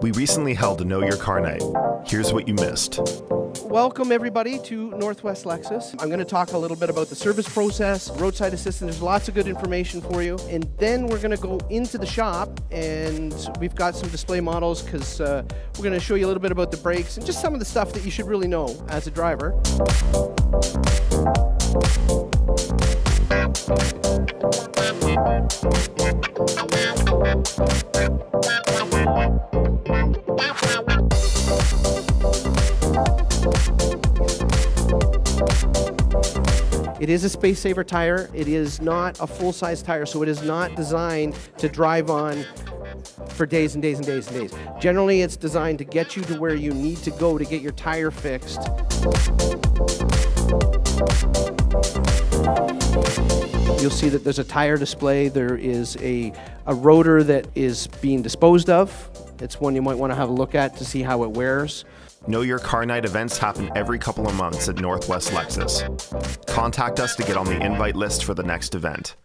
We recently held a Know Your Car Night. Here's what you missed. Welcome everybody to Northwest Lexus. I'm going to talk a little bit about the service process, roadside assistance. There's lots of good information for you. And then we're going to go into the shop and we've got some display models because we're going to show you a little bit about the brakes and just some of the stuff that you should really know as a driver. It is a space saver tire. It is not a full-size tire, so it is not designed to drive on for days and days and days and days. Generally, it's designed to get you to where you need to go to get your tire fixed. You'll see that there's a tire display. There is a rotor that is being disposed of. It's one you might want to have a look at to see how it wears. Know Your Car Night events happen every couple of months at Northwest Lexus. Contact us to get on the invite list for the next event.